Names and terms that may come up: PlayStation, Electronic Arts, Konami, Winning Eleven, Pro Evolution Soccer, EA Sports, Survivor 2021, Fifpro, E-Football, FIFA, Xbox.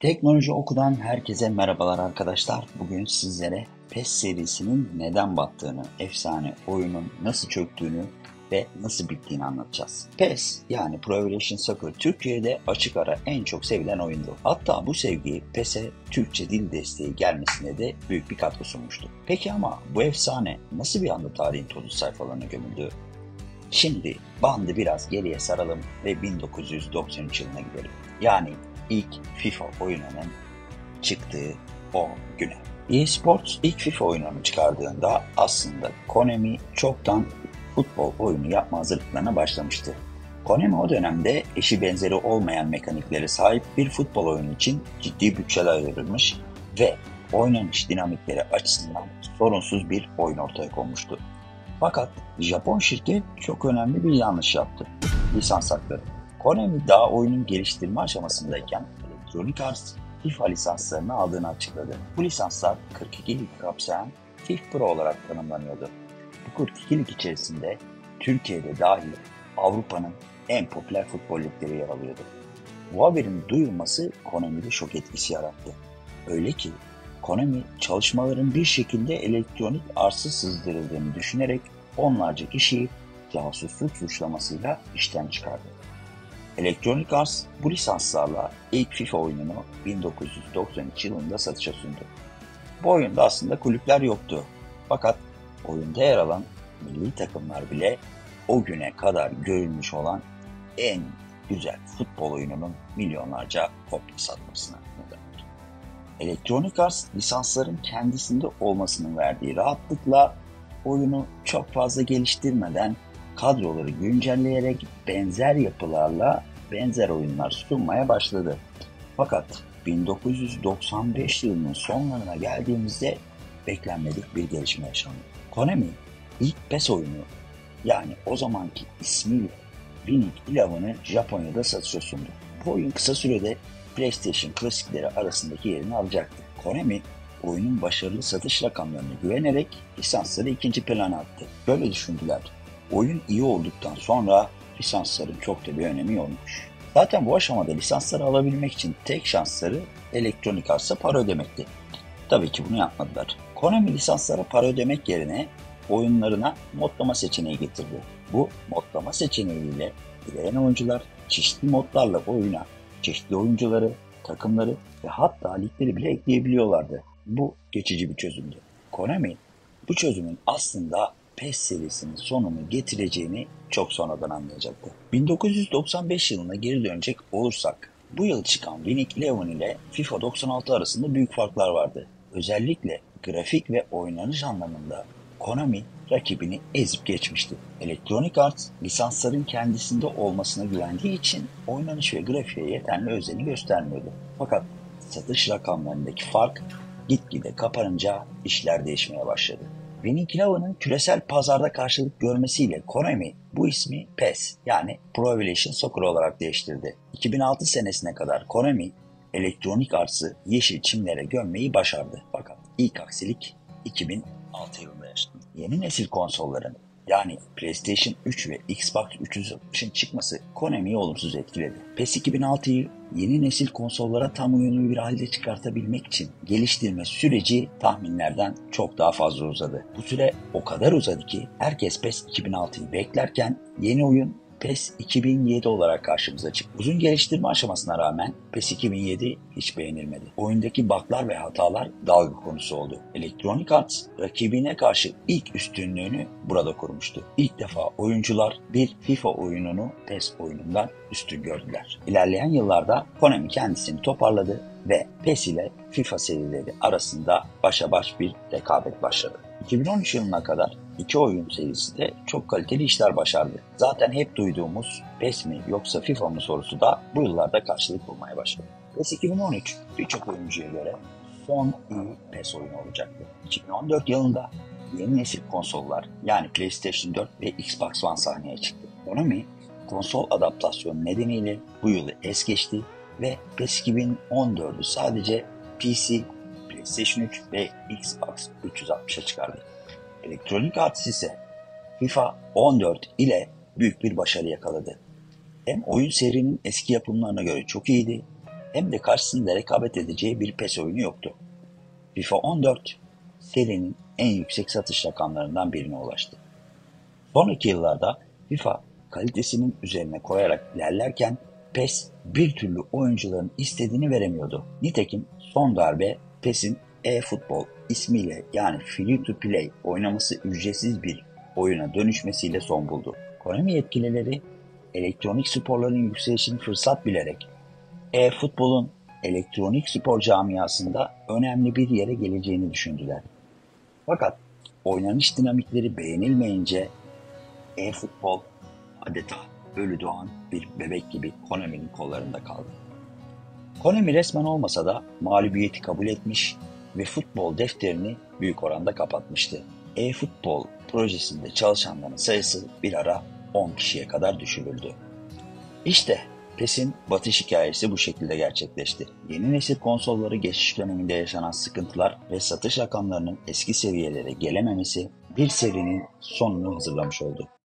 Teknoloji Oku'dan herkese merhabalar arkadaşlar. Bugün sizlere PES serisinin neden battığını, efsane oyunun nasıl çöktüğünü ve nasıl bittiğini anlatacağız. PES yani Pro Evolution Soccer Türkiye'de açık ara en çok sevilen oyundu. Hatta bu sevgi PES'e Türkçe dil desteği gelmesine de büyük bir katkı sunmuştu. Peki ama bu efsane nasıl bir anda tarihin tozlu sayfalarına gömüldü? Şimdi bandı biraz geriye saralım ve 1993 yılına gidelim. Yani ilk FIFA oyununun çıktığı o güne. EA Sports ilk FIFA oyununu çıkardığında aslında Konami çoktan futbol oyunu yapma hazırlıklarına başlamıştı. Konami o dönemde eşi benzeri olmayan mekaniklere sahip bir futbol oyunu için ciddi bütçeler ayırılmış ve oynanış dinamikleri açısından sorunsuz bir oyun ortaya konmuştu. Fakat Japon şirket çok önemli bir yanlış yaptı. Lisans hakları. Konami daha oyunun geliştirme aşamasındayken Electronic Arts FIFA lisanslarını aldığını açıkladı. Bu lisanslar 42 lig kapsayan Fifpro olarak tanımlanıyordu. Bu 42 lig içerisinde Türkiye'de dahil Avrupa'nın en popüler futbol ligleri yer alıyordu. Bu haberin duyulması Konami'de şok etkisi yarattı. Öyle ki Konami çalışmaların bir şekilde Electronic Arts'a sızdırıldığını düşünerek onlarca kişiyi casusluk suçlamasıyla işten çıkardı. Electronic Arts bu lisanslarla ilk FIFA oyununu 1993 yılında satışa sundu. Bu oyunda aslında kulüpler yoktu. Fakat oyunda yer alan milli takımlar bile o güne kadar görülmüş olan en güzel futbol oyununun milyonlarca kopya satmasına neden oldu. Electronic Arts lisansların kendisinde olmasının verdiği rahatlıkla oyunu çok fazla geliştirmeden kadroları güncelleyerek benzer yapılarla benzer oyunlar sunmaya başladı. Fakat 1995 yılının sonlarına geldiğimizde beklenmedik bir gelişme yaşandı. Konami ilk PES oyunu yani o zamanki ismiyle Winning Eleven'ı Japonya'da satışa sundu. Bu oyun kısa sürede PlayStation klasikleri arasındaki yerini alacaktı. Konami oyunun başarılı satış rakamlarına güvenerek lisansları ikinci plana attı. Böyle düşündüler. Oyun iyi olduktan sonra lisansların çok da bir önemi yokmuş. Zaten bu aşamada lisansları alabilmek için tek şansları Electronic Arts'a para ödemekti. Tabii ki bunu yapmadılar. Konami lisanslara para ödemek yerine oyunlarına modlama seçeneği getirdi. Bu modlama seçeneğiyle giren oyuncular çeşitli modlarla oyuna çeşitli oyuncuları, takımları ve hatta ligleri bile ekleyebiliyorlardı. Bu geçici bir çözümdü. Konami bu çözümün aslında PES serisinin sonunu getireceğini çok sonradan anlayacaktı. 1995 yılına geri dönecek olursak, bu yıl çıkan Winning Eleven ile FIFA 96 arasında büyük farklar vardı. Özellikle grafik ve oynanış anlamında Konami rakibini ezip geçmişti. Electronic Arts lisansların kendisinde olmasına güvendiği için oynanış ve grafiğe yeterli özeni göstermiyordu. Fakat satış rakamlarındaki fark gitgide kapanınca işler değişmeye başladı. Winning Eleven'ın küresel pazarda karşılık görmesiyle Konami bu ismi PES yani Pro Evolution Soccer olarak değiştirdi. 2006 senesine kadar Konami Electronic Arts'ı yeşil çimlere gömmeyi başardı. Fakat ilk aksilik 2006 yılında yaşandı. Yeni nesil konsolların yani PlayStation 3 ve Xbox 360'ın çıkması Konami'yi olumsuz etkiledi. PES 2006'yı yeni nesil konsollara tam uyumlu bir halde çıkartabilmek için geliştirme süreci tahminlerden çok daha fazla uzadı. Bu süre o kadar uzadı ki herkes PES 2006'yı beklerken yeni oyun PES 2007 olarak karşımıza çıktı. Uzun geliştirme aşamasına rağmen PES 2007 hiç beğenilmedi. Oyundaki bug'lar ve hatalar dalga konusu oldu. Electronic Arts rakibine karşı ilk üstünlüğünü burada kurmuştu. İlk defa oyuncular bir FIFA oyununu PES oyunundan üstün gördüler. İlerleyen yıllarda Konami kendisini toparladı ve PES ile FIFA serileri arasında başa baş bir rekabet başladı. 2013 yılına kadar iki oyun serisi de çok kaliteli işler başardı. Zaten hep duyduğumuz PES mi yoksa FIFA mı sorusu da bu yıllarda karşılık bulmaya başladı. PES 2013 birçok oyuncuya göre son iyi PES oyunu olacaktı. 2014 yılında yeni nesil konsollar yani PlayStation 4 ve Xbox One sahneye çıktı. Konami konsol adaptasyonu nedeniyle bu yılı es geçti ve PES 2014'ü sadece PC, PlayStation 3 ve Xbox 360'a çıkardı. Electronic Arts ise FIFA 14 ile büyük bir başarı yakaladı. Hem oyun serinin eski yapımlarına göre çok iyiydi hem de karşısında rekabet edeceği bir PES oyunu yoktu. FIFA 14 serinin en yüksek satış rakamlarından birine ulaştı. Sonraki yıllarda FIFA kalitesinin üzerine koyarak ilerlerken PES bir türlü oyuncuların istediğini veremiyordu. Nitekim son darbe PES'in E-Football ismiyle, yani free to play, oynaması ücretsiz bir oyuna dönüşmesiyle son buldu. Konami yetkilileri elektronik sporların yükselişini fırsat bilerek e-futbolun elektronik spor camiasında önemli bir yere geleceğini düşündüler. Fakat oynanış dinamikleri beğenilmeyince e-futbol adeta ölü doğan bir bebek gibi Konami'nin kollarında kaldı. Konami resmen olmasa da mağlubiyeti kabul etmiş ve futbol defterini büyük oranda kapatmıştı. E-futbol projesinde çalışanların sayısı bir ara 10 kişiye kadar düşürüldü. İşte PES'in batış hikayesi bu şekilde gerçekleşti. Yeni nesil konsolları geçiş döneminde yaşanan sıkıntılar ve satış rakamlarının eski seviyelere gelememesi bir serinin sonunu hazırlamış oldu.